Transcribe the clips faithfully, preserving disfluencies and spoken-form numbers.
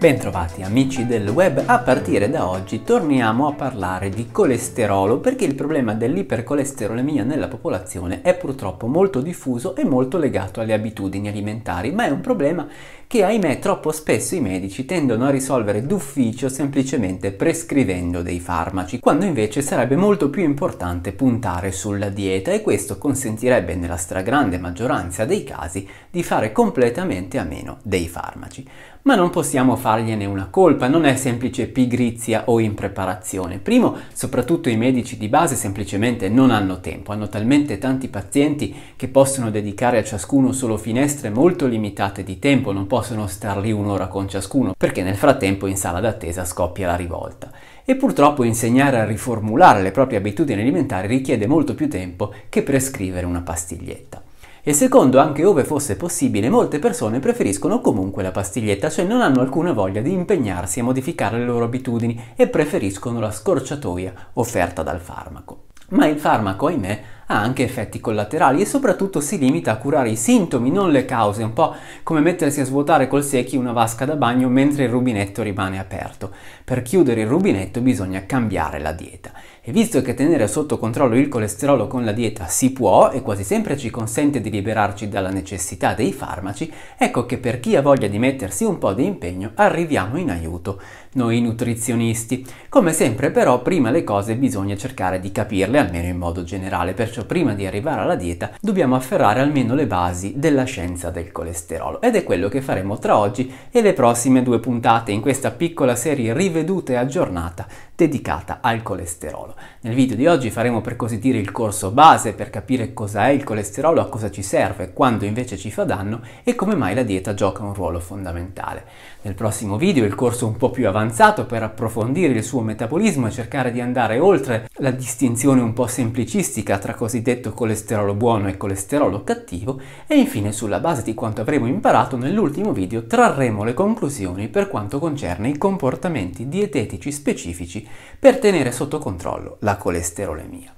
Bentrovati amici del web, a partire da oggi torniamo a parlare di colesterolo perché il problema dell'ipercolesterolemia nella popolazione è purtroppo molto diffuso e molto legato alle abitudini alimentari, ma è un problema che ahimè troppo spesso i medici tendono a risolvere d'ufficio semplicemente prescrivendo dei farmaci, quando invece sarebbe molto più importante puntare sulla dieta, e questo consentirebbe nella stragrande maggioranza dei casi di fare completamente a meno dei farmaci. Ma non possiamo fargliene una colpa, non è semplice pigrizia o impreparazione. Primo, soprattutto i medici di base semplicemente non hanno tempo, hanno talmente tanti pazienti che possono dedicare a ciascuno solo finestre molto limitate di tempo, non possono star lì un'ora con ciascuno, perché nel frattempo in sala d'attesa scoppia la rivolta. E purtroppo insegnare a riformulare le proprie abitudini alimentari richiede molto più tempo che prescrivere una pastiglietta. E secondo, anche ove fosse possibile, molte persone preferiscono comunque la pastiglietta, cioè non hanno alcuna voglia di impegnarsi a modificare le loro abitudini e preferiscono la scorciatoia offerta dal farmaco. Ma il farmaco, ahimè, ha anche effetti collaterali e soprattutto si limita a curare i sintomi, non le cause, un po' come mettersi a svuotare col secchi una vasca da bagno mentre il rubinetto rimane aperto. Per chiudere il rubinetto bisogna cambiare la dieta. E visto che tenere sotto controllo il colesterolo con la dieta si può e quasi sempre ci consente di liberarci dalla necessità dei farmaci, ecco che per chi ha voglia di mettersi un po' di impegno arriviamo in aiuto noi nutrizionisti. Come sempre però prima le cose bisogna cercare di capirle, almeno in modo generale, perciò prima di arrivare alla dieta dobbiamo afferrare almeno le basi della scienza del colesterolo, ed è quello che faremo tra oggi e le prossime due puntate in questa piccola serie riveduta e aggiornata dedicata al colesterolo. Nel video di oggi faremo per così dire il corso base per capire cos'è il colesterolo, a cosa ci serve, quando invece ci fa danno e come mai la dieta gioca un ruolo fondamentale. Nel prossimo video il corso un po' più avanzato per approfondire il suo metabolismo e cercare di andare oltre la distinzione un po' semplicistica tra cosiddetto colesterolo buono e colesterolo cattivo, e infine sulla base di quanto avremo imparato nell'ultimo video trarremo le conclusioni per quanto concerne i comportamenti dietetici specifici per tenere sotto controllo la colesterolemia.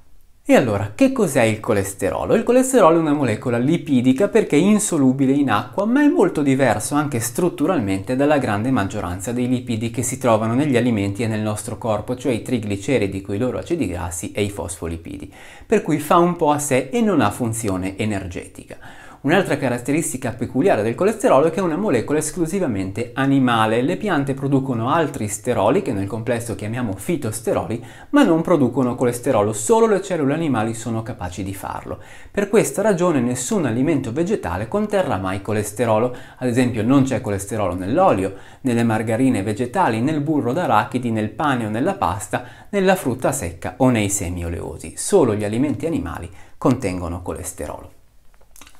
E allora, che cos'è il colesterolo? Il colesterolo è una molecola lipidica perché è insolubile in acqua, ma è molto diverso anche strutturalmente dalla grande maggioranza dei lipidi che si trovano negli alimenti e nel nostro corpo, cioè i trigliceridi con i loro acidi grassi e i fosfolipidi, per cui fa un po' a sé e non ha funzione energetica. Un'altra caratteristica peculiare del colesterolo è che è una molecola esclusivamente animale. Le piante producono altri steroli, che nel complesso chiamiamo fitosteroli, ma non producono colesterolo, solo le cellule animali sono capaci di farlo. Per questa ragione nessun alimento vegetale conterrà mai colesterolo, ad esempio non c'è colesterolo nell'olio, nelle margarine vegetali, nel burro d'arachidi, nel pane o nella pasta, nella frutta secca o nei semi oleosi. Solo gli alimenti animali contengono colesterolo.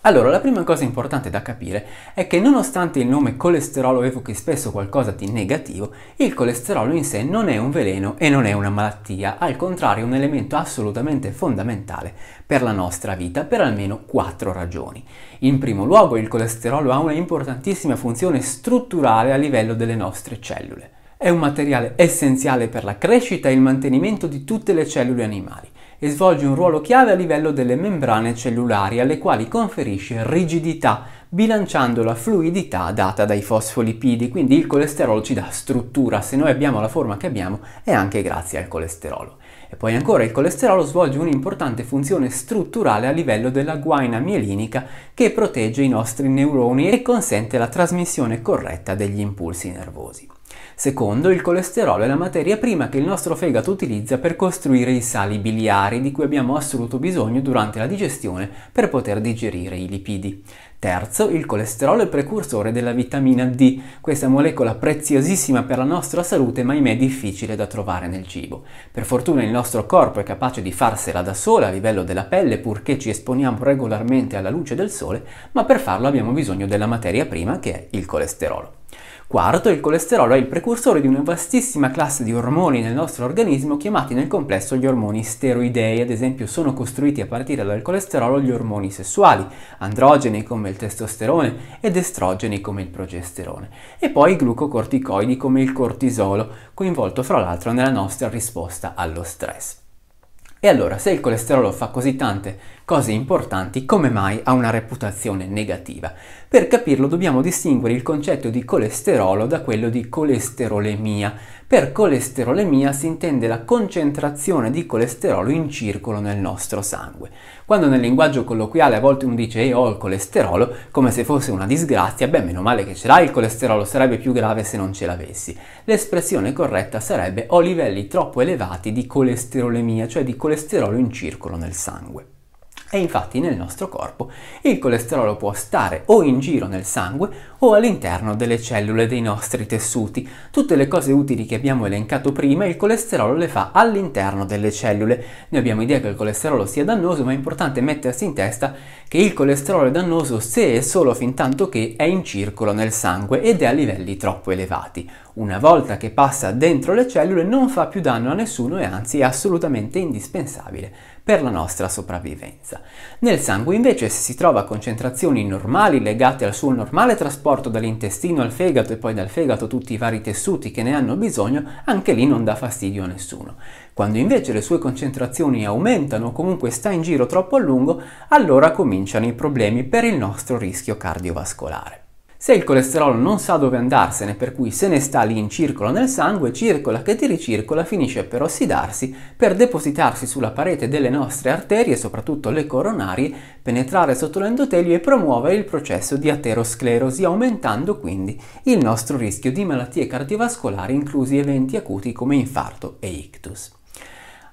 Allora, la prima cosa importante da capire è che nonostante il nome colesterolo evochi spesso qualcosa di negativo, il colesterolo in sé non è un veleno e non è una malattia, al contrario è un elemento assolutamente fondamentale per la nostra vita, per almeno quattro ragioni. In primo luogo, il colesterolo ha una importantissima funzione strutturale a livello delle nostre cellule. È un materiale essenziale per la crescita e il mantenimento di tutte le cellule animali, e svolge un ruolo chiave a livello delle membrane cellulari, alle quali conferisce rigidità, bilanciando la fluidità data dai fosfolipidi. Quindi il colesterolo ci dà struttura, se noi abbiamo la forma che abbiamo è anche grazie al colesterolo. E poi ancora il colesterolo svolge un'importante funzione strutturale a livello della guaina mielinica, che protegge i nostri neuroni e consente la trasmissione corretta degli impulsi nervosi. Secondo, il colesterolo è la materia prima che il nostro fegato utilizza per costruire i sali biliari, di cui abbiamo assoluto bisogno durante la digestione per poter digerire i lipidi. Terzo, il colesterolo è precursore della vitamina D, questa molecola preziosissima per la nostra salute ma ahimè difficile da trovare nel cibo. Per fortuna il nostro corpo è capace di farsela da sola a livello della pelle purché ci esponiamo regolarmente alla luce del sole, ma per farlo abbiamo bisogno della materia prima che è il colesterolo. Quarto, il colesterolo è il precursore di una vastissima classe di ormoni nel nostro organismo chiamati nel complesso gli ormoni steroidei. Ad esempio sono costruiti a partire dal colesterolo gli ormoni sessuali, androgeni come il testosterone ed estrogeni come il progesterone, e poi i glucocorticoidi come il cortisolo, coinvolto fra l'altro nella nostra risposta allo stress. E allora, se il colesterolo fa così tante cose importanti, come mai ha una reputazione negativa. Per capirlo dobbiamo distinguere il concetto di colesterolo da quello di colesterolemia. Per colesterolemia si intende la concentrazione di colesterolo in circolo nel nostro sangue. Quando nel linguaggio colloquiale a volte uno dice "eh, ho il colesterolo", come se fosse una disgrazia, beh, meno male che ce l'hai il colesterolo, sarebbe più grave se non ce l'avessi. L'espressione corretta sarebbe "ho livelli troppo elevati di colesterolemia", cioè di colesterolo in circolo nel sangue. E infatti nel nostro corpo il colesterolo può stare o in giro nel sangue o all'interno delle cellule dei nostri tessuti. Tutte le cose utili che abbiamo elencato prima il colesterolo le fa all'interno delle cellule. Noi abbiamo idea che il colesterolo sia dannoso, ma è importante mettersi in testa che il colesterolo è dannoso se e solo fin tanto che è in circolo nel sangue ed è a livelli troppo elevati. Una volta che passa dentro le cellule non fa più danno a nessuno e anzi è assolutamente indispensabile per la nostra sopravvivenza. Nel sangue invece, se si trova concentrazioni normali legate al suo normale trasporto dall'intestino al fegato e poi dal fegato tutti i vari tessuti che ne hanno bisogno, anche lì non dà fastidio a nessuno. Quando invece le sue concentrazioni aumentano o comunque sta in giro troppo a lungo, allora cominciano i problemi per il nostro rischio cardiovascolare. Se il colesterolo non sa dove andarsene, per cui se ne sta lì in circolo nel sangue, circola che ti ricircola, finisce per ossidarsi, per depositarsi sulla parete delle nostre arterie, soprattutto le coronarie, penetrare sotto l'endotelio e promuovere il processo di aterosclerosi, aumentando quindi il nostro rischio di malattie cardiovascolari, inclusi eventi acuti come infarto e ictus.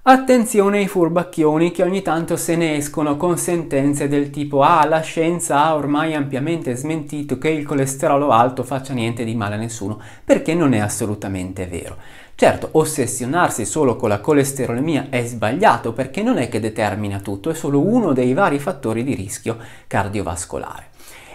Attenzione ai furbacchioni che ogni tanto se ne escono con sentenze del tipo "ah, la scienza ha ormai ampiamente smentito che il colesterolo alto faccia niente di male a nessuno", perché non è assolutamente vero. Certo, ossessionarsi solo con la colesterolemia è sbagliato, perché non è che determina tutto, è solo uno dei vari fattori di rischio cardiovascolare.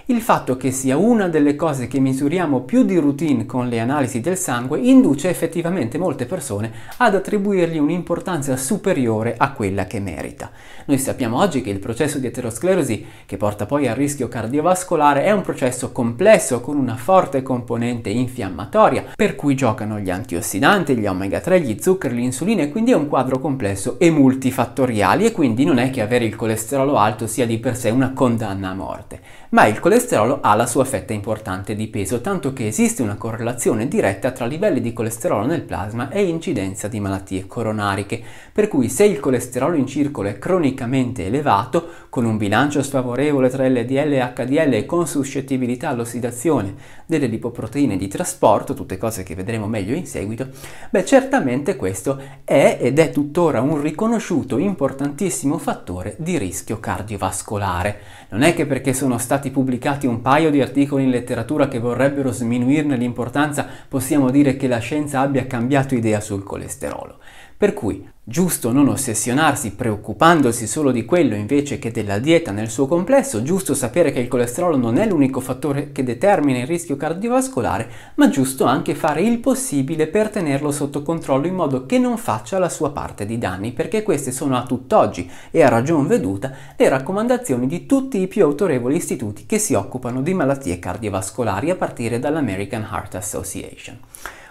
Il fatto che sia una delle cose che misuriamo più di routine con le analisi del sangue induce effettivamente molte persone ad attribuirgli un'importanza superiore a quella che merita. Noi sappiamo oggi che il processo di aterosclerosi, che porta poi al rischio cardiovascolare, è un processo complesso con una forte componente infiammatoria, per cui giocano gli antiossidanti, gli omega tre, gli zuccheri, l'insulina, e quindi è un quadro complesso e multifattoriale, e quindi non è che avere il colesterolo alto sia di per sé una condanna a morte. Ma il colesterolo ha la sua fetta importante di peso, tanto che esiste una correlazione diretta tra livelli di colesterolo nel plasma e incidenza di malattie coronariche, per cui se il colesterolo in circolo è cronicamente elevato, con un bilancio sfavorevole tra L D L e H D L e con suscettibilità all'ossidazione delle lipoproteine di trasporto, tutte cose che vedremo meglio in seguito, beh, certamente questo è ed è tuttora un riconosciuto importantissimo fattore di rischio cardiovascolare. Non è che perché sono stati pubblicati un paio di articoli in letteratura che vorrebbero sminuirne l'importanza possiamo dire che la scienza abbia cambiato idea sul colesterolo. Per cui giusto non ossessionarsi preoccupandosi solo di quello invece che della dieta nel suo complesso, giusto sapere che il colesterolo non è l'unico fattore che determina il rischio cardiovascolare, ma giusto anche fare il possibile per tenerlo sotto controllo in modo che non faccia la sua parte di danni, perché queste sono a tutt'oggi e a ragion veduta le raccomandazioni di tutti i più autorevoli istituti che si occupano di malattie cardiovascolari, a partire dall'American Heart Association.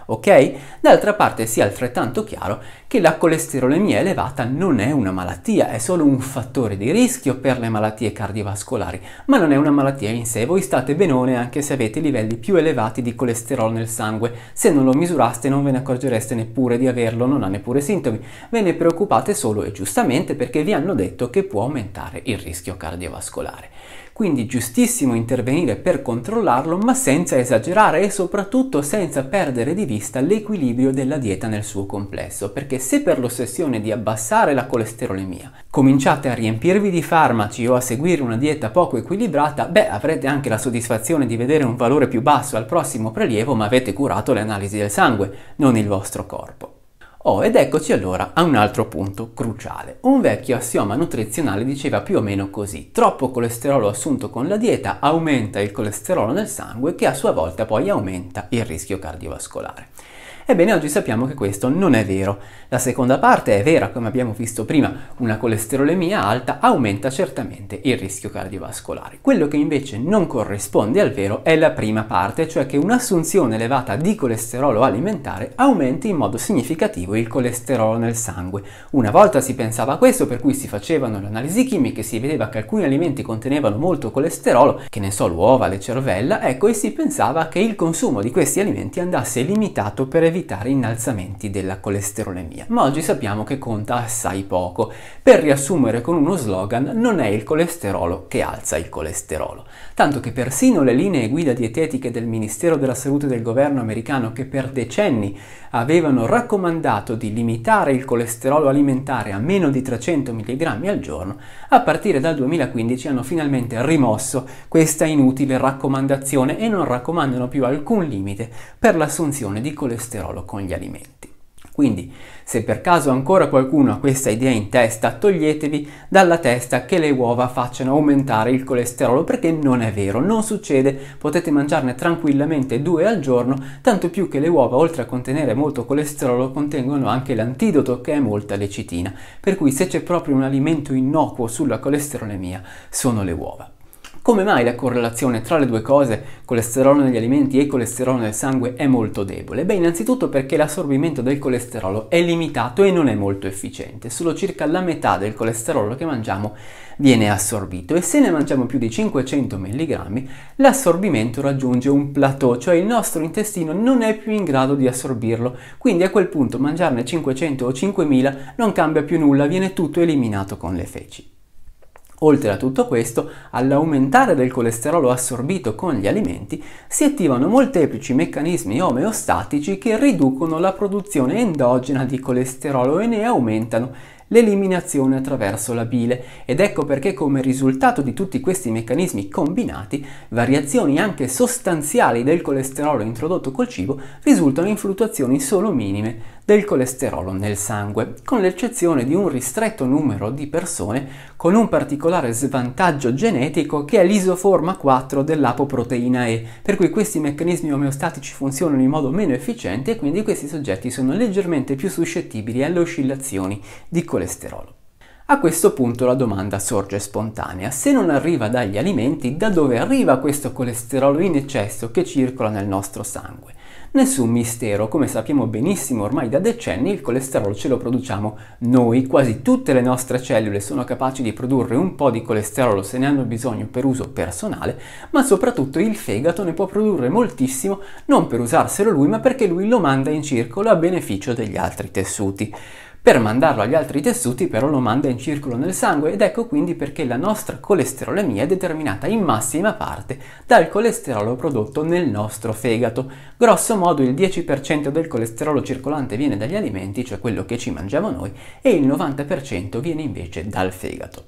Ok? D'altra parte sia altrettanto chiaro che la colesterolemia elevata non è una malattia, è solo un fattore di rischio per le malattie cardiovascolari, ma non è una malattia in sé. Voi state benone anche se avete livelli più elevati di colesterolo nel sangue. Se non lo misuraste non ve ne accorgereste neppure di averlo, non ha neppure sintomi, ve ne preoccupate solo, e giustamente, perché vi hanno detto che può aumentare il rischio cardiovascolare. Quindi giustissimo intervenire per controllarlo, ma senza esagerare e soprattutto senza perdere di vista l'equilibrio della dieta nel suo complesso, perché se per l'ossessione di abbassare la colesterolemia cominciate a riempirvi di farmaci o a seguire una dieta poco equilibrata, beh, avrete anche la soddisfazione di vedere un valore più basso al prossimo prelievo, ma avete curato le analisi del sangue, non il vostro corpo. Oh, ed eccoci allora a un altro punto cruciale. Un vecchio assioma nutrizionale diceva più o meno così: troppo colesterolo assunto con la dieta aumenta il colesterolo nel sangue, che a sua volta poi aumenta il rischio cardiovascolare. Ebbene, oggi sappiamo che questo non è vero. La seconda parte è vera, come abbiamo visto prima, una colesterolemia alta aumenta certamente il rischio cardiovascolare. Quello che invece non corrisponde al vero è la prima parte, cioè che un'assunzione elevata di colesterolo alimentare aumenti in modo significativo il colesterolo nel sangue. Una volta si pensava a questo, per cui si facevano le analisi chimiche, si vedeva che alcuni alimenti contenevano molto colesterolo, che ne so, l'uova, le cervella, ecco, e si pensava che il consumo di questi alimenti andasse limitato per evitare innalzamenti della colesterolemia. Ma oggi sappiamo che conta assai poco. Per riassumere con uno slogan, non è il colesterolo che alza il colesterolo. Tanto che persino le linee guida dietetiche del Ministero della Salute del governo americano, che per decenni avevano raccomandato di limitare il colesterolo alimentare a meno di trecento milligrammi al giorno, a partire dal duemilaquindici hanno finalmente rimosso questa inutile raccomandazione e non raccomandano più alcun limite per l'assunzione di colesterolo con gli alimenti. Quindi, se per caso ancora qualcuno ha questa idea in testa, toglietevi dalla testa che le uova facciano aumentare il colesterolo, perché non è vero, non succede, potete mangiarne tranquillamente due al giorno, tanto più che le uova, oltre a contenere molto colesterolo, contengono anche l'antidoto, che è molta lecitina, per cui se c'è proprio un alimento innocuo sulla colesterolemia, sono le uova. Come mai la correlazione tra le due cose, colesterolo negli alimenti e colesterolo nel sangue, è molto debole? Beh, innanzitutto perché l'assorbimento del colesterolo è limitato e non è molto efficiente. Solo circa la metà del colesterolo che mangiamo viene assorbito, e se ne mangiamo più di cinquecento milligrammi l'assorbimento raggiunge un plateau, cioè il nostro intestino non è più in grado di assorbirlo, quindi a quel punto mangiarne cinquecento o cinquemila non cambia più nulla, viene tutto eliminato con le feci. Oltre a tutto questo, all'aumentare del colesterolo assorbito con gli alimenti si attivano molteplici meccanismi omeostatici che riducono la produzione endogena di colesterolo e ne aumentano l'eliminazione attraverso la bile, ed ecco perché come risultato di tutti questi meccanismi combinati, variazioni anche sostanziali del colesterolo introdotto col cibo risultano in fluttuazioni solo minime del colesterolo nel sangue, con l'eccezione di un ristretto numero di persone con un particolare svantaggio genetico, che è l'isoforma quattro dell'apoproteina E, per cui questi meccanismi omeostatici funzionano in modo meno efficiente e quindi questi soggetti sono leggermente più suscettibili alle oscillazioni di colesterolo. A questo punto la domanda sorge spontanea: se non arriva dagli alimenti, da dove arriva questo colesterolo in eccesso che circola nel nostro sangue? Nessun mistero, come sappiamo benissimo ormai da decenni, il colesterolo ce lo produciamo noi, quasi tutte le nostre cellule sono capaci di produrre un po' di colesterolo se ne hanno bisogno per uso personale, ma soprattutto il fegato ne può produrre moltissimo, non per usarselo lui, ma perché lui lo manda in circolo a beneficio degli altri tessuti. Per mandarlo agli altri tessuti però lo manda in circolo nel sangue, ed ecco quindi perché la nostra colesterolemia è determinata in massima parte dal colesterolo prodotto nel nostro fegato. Grosso modo il dieci per cento del colesterolo circolante viene dagli alimenti, cioè quello che ci mangiamo noi, e il novanta per cento viene invece dal fegato.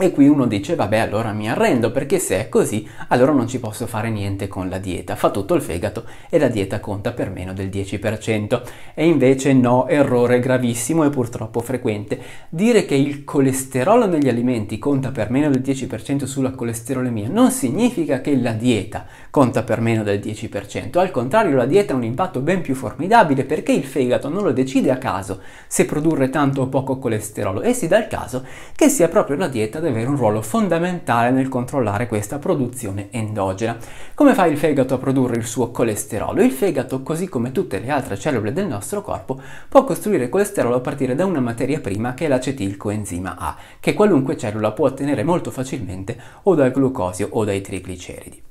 E qui uno dice: vabbè, allora mi arrendo, perché se è così allora non ci posso fare niente con la dieta, fa tutto il fegato e la dieta conta per meno del dieci per cento. E invece no, errore gravissimo e purtroppo frequente. Dire che il colesterolo negli alimenti conta per meno del dieci per cento sulla colesterolemia non significa che la dieta conta per meno del dieci per cento, al contrario la dieta ha un impatto ben più formidabile, perché il fegato non lo decide a caso se produrre tanto o poco colesterolo, e si dà il caso che sia proprio la dieta del avere un ruolo fondamentale nel controllare questa produzione endogena. Come fa il fegato a produrre il suo colesterolo? Il fegato, così come tutte le altre cellule del nostro corpo, può costruire colesterolo a partire da una materia prima che è l'acetilcoenzima A, che qualunque cellula può ottenere molto facilmente o dal glucosio o dai trigliceridi.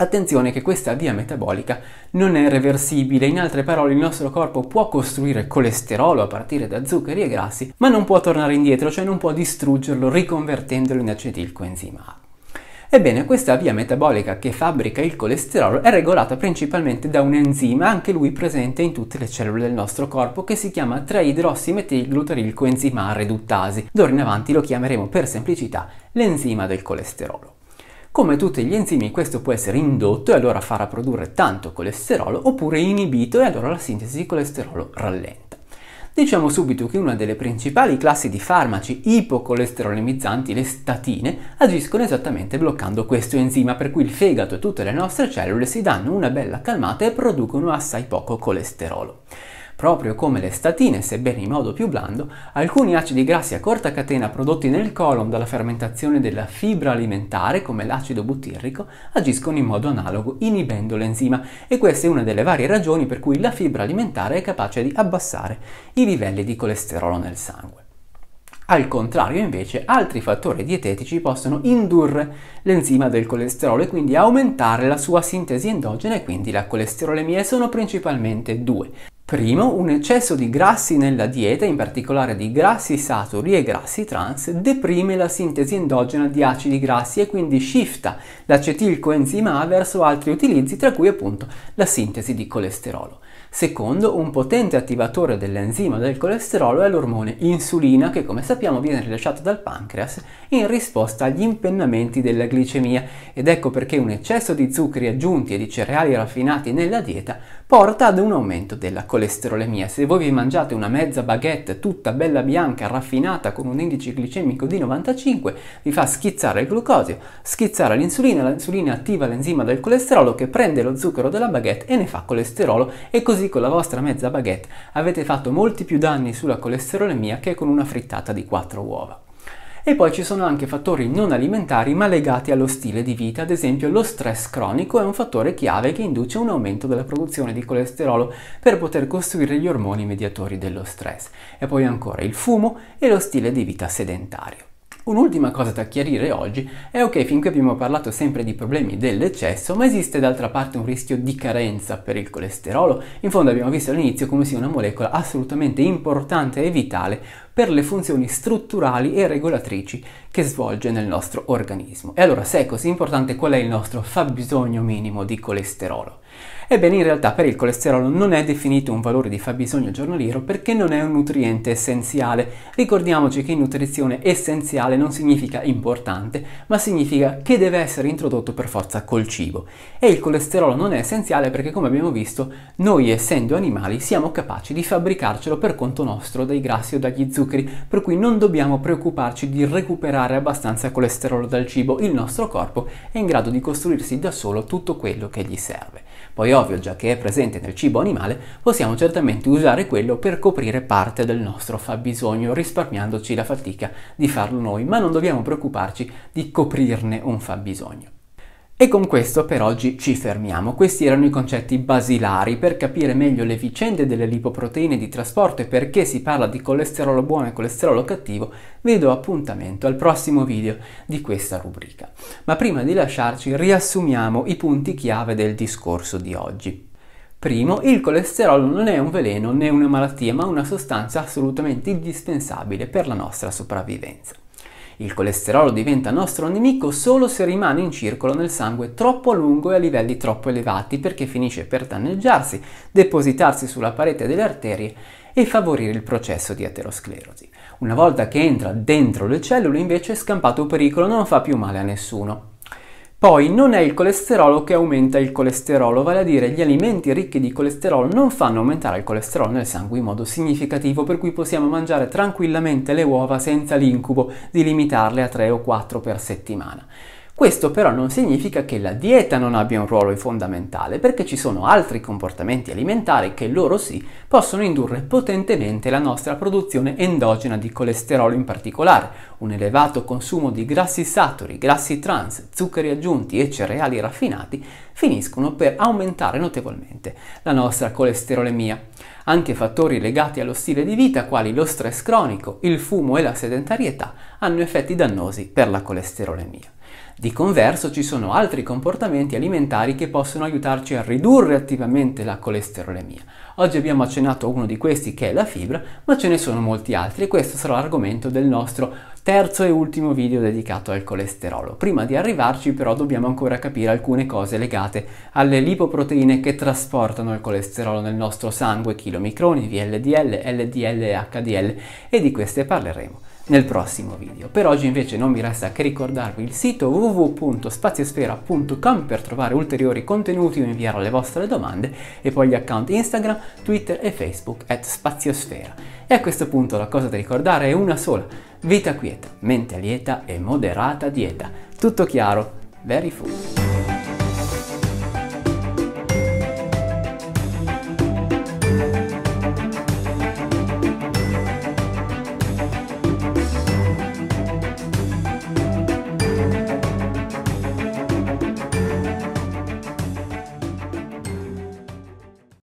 Attenzione che questa via metabolica non è reversibile, in altre parole il nostro corpo può costruire colesterolo a partire da zuccheri e grassi, ma non può tornare indietro, cioè non può distruggerlo riconvertendolo in acetilcoenzima A. Ebbene, questa via metabolica che fabbrica il colesterolo è regolata principalmente da un enzima, anche lui presente in tutte le cellule del nostro corpo, che si chiama tre idrossimetilglutarilcoenzima A reduttasi. D'ora in avanti lo chiameremo per semplicità l'enzima del colesterolo. Come tutti gli enzimi, questo può essere indotto e allora farà produrre tanto colesterolo, oppure inibito e allora la sintesi di colesterolo rallenta. Diciamo subito che una delle principali classi di farmaci ipocolesterolemizzanti, le statine, agiscono esattamente bloccando questo enzima, per cui il fegato e tutte le nostre cellule si danno una bella calmata e producono assai poco colesterolo. Proprio come le statine, sebbene in modo più blando, alcuni acidi grassi a corta catena prodotti nel colon dalla fermentazione della fibra alimentare, come l'acido butirrico, agiscono in modo analogo, inibendo l'enzima, e questa è una delle varie ragioni per cui la fibra alimentare è capace di abbassare i livelli di colesterolo nel sangue. Al contrario, invece, altri fattori dietetici possono indurre l'enzima del colesterolo e quindi aumentare la sua sintesi endogena e quindi la colesterolemia, e sono principalmente due. Primo, un eccesso di grassi nella dieta, in particolare di grassi saturi e grassi trans, deprime la sintesi endogena di acidi grassi e quindi shifta l'acetilcoenzima A verso altri utilizzi, tra cui appunto la sintesi di colesterolo. Secondo, un potente attivatore dell'enzima del colesterolo è l'ormone insulina, che come sappiamo viene rilasciato dal pancreas in risposta agli impennamenti della glicemia, ed ecco perché un eccesso di zuccheri aggiunti e di cereali raffinati nella dieta porta ad un aumento della colesterolemia. Se voi vi mangiate una mezza baguette tutta bella bianca raffinata con un indice glicemico di novantacinque, vi fa schizzare il glucosio, schizzare l'insulina, l'insulina attiva l'enzima del colesterolo che prende lo zucchero della baguette e ne fa colesterolo, e così con la vostra mezza baguette avete fatto molti più danni sulla colesterolemia che con una frittata di quattro uova. E poi ci sono anche fattori non alimentari ma legati allo stile di vita, ad esempio lo stress cronico è un fattore chiave che induce un aumento della produzione di colesterolo per poter costruire gli ormoni mediatori dello stress, e poi ancora il fumo e lo stile di vita sedentario. Un'ultima cosa da chiarire oggi è ok, fin qui abbiamo parlato sempre di problemi dell'eccesso, ma esiste d'altra parte un rischio di carenza per il colesterolo. In fondo abbiamo visto all'inizio come sia una molecola assolutamente importante e vitale per le funzioni strutturali e regolatrici che svolge nel nostro organismo. E allora, se è così importante, qual è il nostro fabbisogno minimo di colesterolo? Ebbene, in realtà per il colesterolo non è definito un valore di fabbisogno giornaliero perché non è un nutriente essenziale. Ricordiamoci che in nutrizione essenziale non significa importante, ma significa che deve essere introdotto per forza col cibo. E il colesterolo non è essenziale perché, come abbiamo visto, noi essendo animali siamo capaci di fabbricarcelo per conto nostro dai grassi o dagli zuccheri, per cui non dobbiamo preoccuparci di recuperare abbastanza colesterolo dal cibo. Il nostro corpo è in grado di costruirsi da solo tutto quello che gli serve. Poi ovvio, già che è presente nel cibo animale, possiamo certamente usare quello per coprire parte del nostro fabbisogno, risparmiandoci la fatica di farlo noi, ma non dobbiamo preoccuparci di coprirne un fabbisogno. E con questo per oggi ci fermiamo. Questi erano i concetti basilari per capire meglio le vicende delle lipoproteine di trasporto e perché si parla di colesterolo buono e colesterolo cattivo. Vi do appuntamento al prossimo video di questa rubrica. Ma prima di lasciarci riassumiamo i punti chiave del discorso di oggi. Primo, il colesterolo non è un veleno né una malattia, ma una sostanza assolutamente indispensabile per la nostra sopravvivenza. Il colesterolo diventa nostro nemico solo se rimane in circolo nel sangue troppo a lungo e a livelli troppo elevati, perché finisce per danneggiarsi, depositarsi sulla parete delle arterie e favorire il processo di aterosclerosi. Una volta che entra dentro le cellule, invece, è scampato pericolo, non fa più male a nessuno. Poi non è il colesterolo che aumenta il colesterolo, vale a dire gli alimenti ricchi di colesterolo non fanno aumentare il colesterolo nel sangue in modo significativo, per cui possiamo mangiare tranquillamente le uova senza l'incubo di limitarle a tre o quattro per settimana. Questo però non significa che la dieta non abbia un ruolo fondamentale, perché ci sono altri comportamenti alimentari che, loro sì, possono indurre potentemente la nostra produzione endogena di colesterolo, in particolare un elevato consumo di grassi saturi, grassi trans, zuccheri aggiunti e cereali raffinati finiscono per aumentare notevolmente la nostra colesterolemia. Anche fattori legati allo stile di vita, quali lo stress cronico, il fumo e la sedentarietà, hanno effetti dannosi per la colesterolemia. Di converso, ci sono altri comportamenti alimentari che possono aiutarci a ridurre attivamente la colesterolemia. Oggi abbiamo accennato a uno di questi, che è la fibra, ma ce ne sono molti altri e questo sarà l'argomento del nostro terzo e ultimo video dedicato al colesterolo. Prima di arrivarci però dobbiamo ancora capire alcune cose legate alle lipoproteine che trasportano il colesterolo nel nostro sangue, chilomicroni, V L D L, L D L e H D L, e di queste parleremo nel prossimo video. Per oggi invece non mi resta che ricordarvi il sito w w w punto spaziosfera punto com per trovare ulteriori contenuti o inviare le vostre domande, e poi gli account Instagram, Twitter e Facebook at spaziosfera. E a questo punto la cosa da ricordare è una sola: vita quieta, mente lieta e moderata dieta. Tutto chiaro? Very food.